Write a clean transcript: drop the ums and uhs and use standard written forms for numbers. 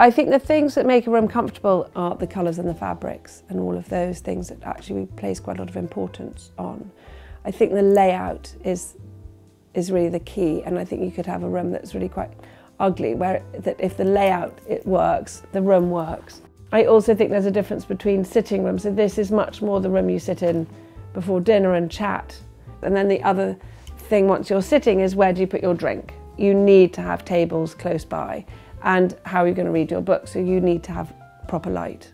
I think the things that make a room comfortable are the colours and the fabrics and all of those things that actually we place quite a lot of importance on. I think the layout is really the key, and I think you could have a room that's really quite ugly, where that if the layout it works, the room works. I also think there's a difference between sitting rooms, so this is much more the room you sit in before dinner and chat. And then the other thing once you're sitting is where do you put your drink? You need to have tables close by, and how are you going to read your book, so you need to have proper light.